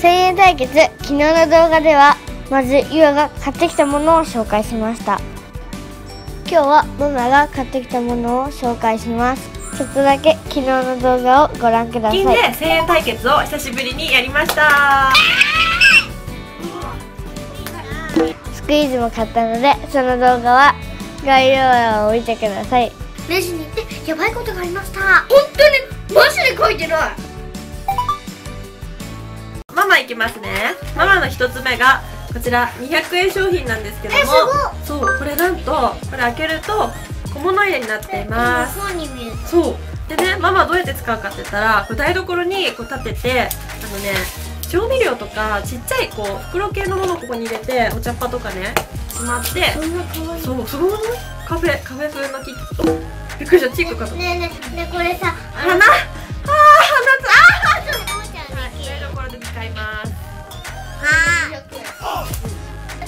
1000円対決。昨日の動画ではまずゆあが買ってきたものを紹介しました。今日はママが買ってきたものを紹介します。ちょっとだけ昨日の動画をご覧ください。100円対決を久しぶりにやりました。スクイーズも買ったので、その動画は概要欄を見てください。レジに行ってやばいことがありました。本当にマジで書いてない。ママいきますね。ママの一つ目がこちら200円商品なんですけども、そうこれなんとこれ開けると小物入れになっています。そうでね、ママどうやって使うかって言ったら、台所にこう立てて、調味料とかちっちゃいこう袋系のものをここに入れて、お茶っ葉とかねしまって、そうすごいカフェ風のキット。びっくりした。チークかと。ねえねえこれさ、花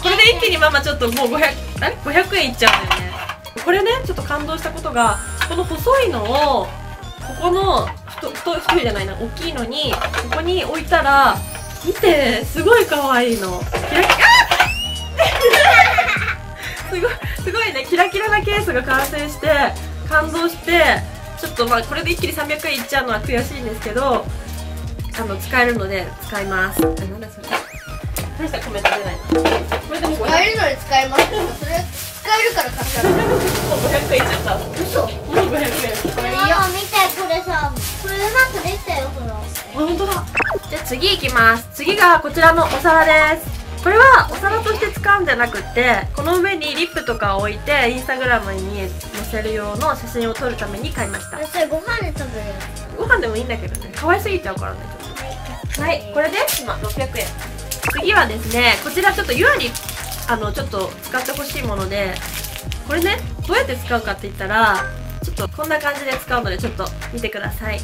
これで一気にママちょっともう500円いっちゃうんだよね。これねちょっと感動したことが、この細いのをここの太いじゃないな、大きいのにここに置いたら、見てすごい可愛いの。キラキラすごいね、キラキラなケースが完成して感動して、ちょっとまあこれで一気に300円いっちゃうのは悔しいんですけど、使えるので使います。なんだそれ。大したコメント出ないな。これでも使えるので使います。それ使えるから買った。もう500円いっちゃった。嘘。もう500円。これママ見て、これさ、これうまくできたよこの。あ、本当だ。じゃあ次いきます。次がこちらのお皿です。これはお皿として使うんじゃなくて、この上にリップとかを置いてインスタグラムに載せる用の写真を撮るために買いました。それご飯で食べる。ご飯でもいいんだけどね。可愛すぎちゃうからね。はい、これで今600円。次はですね、こちらちょっとゆあにちょっと使ってほしいもので、これね、どうやって使うかって言ったら、ちょっとこんな感じで使うので、ちょっと見てください。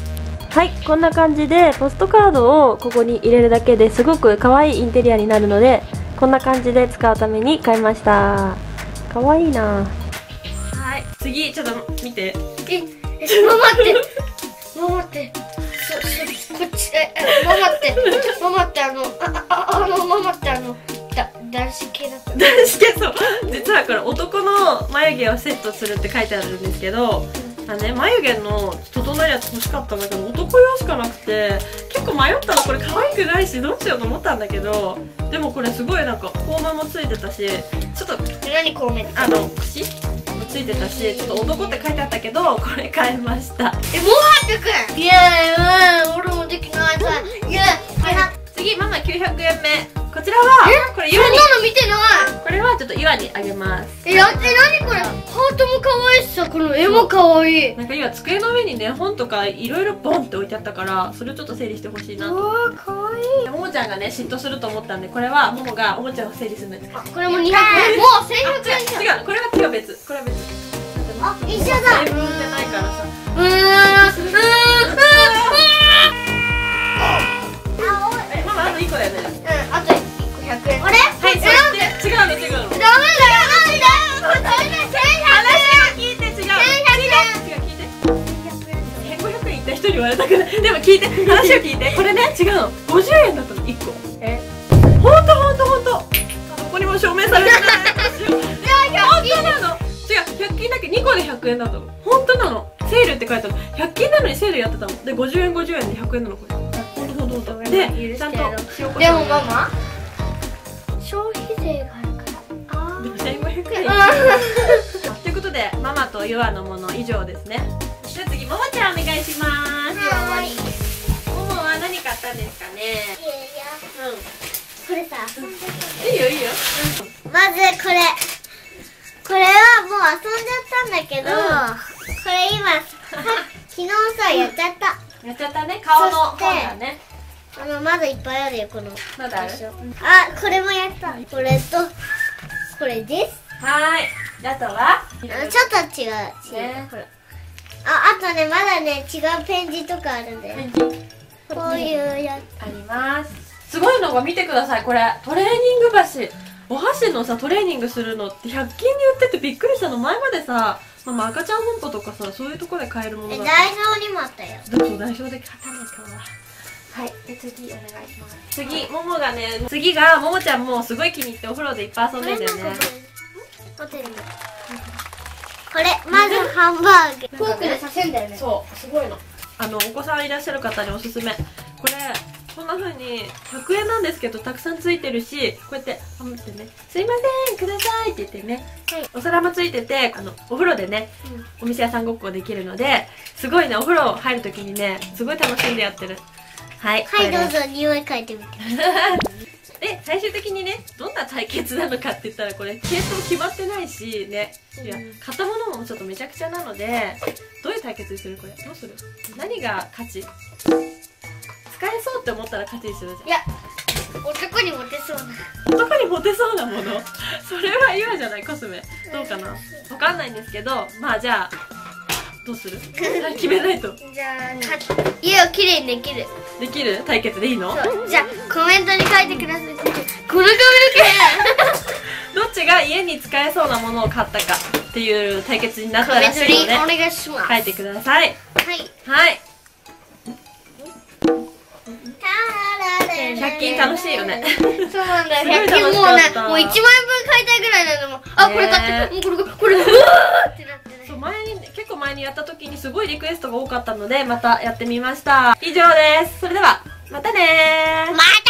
はい、こんな感じでポストカードをここに入れるだけですごく可愛いインテリアになるので、こんな感じで使うために買いました。可愛いな。はい、次、ちょっと見て。ママって。こっち、ママってママって男子系だった。男子系、そう。実はこれ男の眉毛をセットするって書いてあるんですけど、眉毛の整えやつ欲しかったんだけど、男用しかなくて、結構迷ったの。これ可愛くないしどうしようと思ったんだけど、でもこれすごいなんかフォームもついてたし、ちょっと何こうめ櫛もついてたし、ちょっと男って書いてあったけど、これ買いました。え、もう800円。いやー、俺もできないさ。いや、次ママ900円目。こちらはこれゆあに。そんなの見てない。これはちょっとゆあにあげます。え、やって何これ。ハートも可愛いしさ、この絵も可愛い。なんか今机の上にね本とかいろいろボンって置いてあったから、それをちょっと整理してほしいなと。うわー、可愛い。ももちゃんがね嫉妬すると思ったんで、これはももがおもちゃを整理するんです。これも200円。もう1100円じゃん。違う、これは別。これは別。あ、一緒だ。自分じゃないからさ。1個だよね。うん、あと1個100円。あれ？はい、違うの。ダメだよ、話を聞いて違う。500円言った人に言われたくない。でも聞いて、話を聞いて。これね、違うの。50円だったの1個。え？ほんと。どこにも証明されてない。本当なの。違う、100均だけ2個で100円だったの。本当なの。セールって書いてある。100均なのにセールやってたの。で、50円で100円なのこれ。で、ちゃんとでもママ消費税があるからあ1500円ということで、ママとゆあのもの以上ですね。じゃあ次、ももちゃんお願いします。ももは何買ったんですかね。これさ、いいよ。まずこれはもう遊んじゃったんだけど、これ今昨日さ、やっちゃったね、顔の本だね。まだいっぱいあるよ、この。まだある。あ、これもやった。これと、これです。はーい。あとはちょっと違う。あとね、まだね、違うペン字とかあるんだよ。こういうやつ。あります。すごいのが見てください、これ。トレーニング箸。お箸のさ、トレーニングするのって100均に売っててびっくりしたの。前までさ、ママ赤ちゃん本舗とかさ、そういうところで買えるものだった。ダイソーにもあったよ。ダイソーで買ったんですけど。はい、という次お願いします。次、ももがね、次がももちゃんもすごい気に入ってお風呂でいっぱい遊んでるんだよね。ホテルに。これ、まずハンバーグ。フォークで刺せんだよね。そう、すごいの。お子さんいらっしゃる方におすすめ。これ、こんな風に100円なんですけどたくさんついてるし、こうやってあ、待ってね、すいませんくださいって言ってね、はい、お皿もついててお風呂でね、うん、お店屋さんごっこできるのですごいね、お風呂入るときにねすごい楽しんでやってる。はい、はい、どうぞ匂い嗅いでみてで、最終的にねどんな対決なのかって言ったら、これ系統決まってないしね、うん、いや買ったものもちょっとめちゃくちゃなので、どういう対決にする、これどうする、何が勝ち、使えそうって思ったら勝ちにするじゃん。いや、男にモテそうな。男にモテそうなもの。それは今じゃないコスメ。どうかな。わかんないんですけど、まあじゃあどうする？決めないと。じゃあ家をきれいにできる。できる対決でいいの？じゃあコメントに書いてください。この髪の毛。どっちが家に使えそうなものを買ったかっていう対決になったらしいので、コメントにお願いします。書いてください。はい。はい。100均楽しいよね。そうなんだよ。100均もうね、もう1万円分買いたいぐらいなのも、あ、これ買って、もうこれ、うわーってなってね。そう、結構前にやった時にすごいリクエストが多かったので、またやってみました。以上です。それでは、またねー。また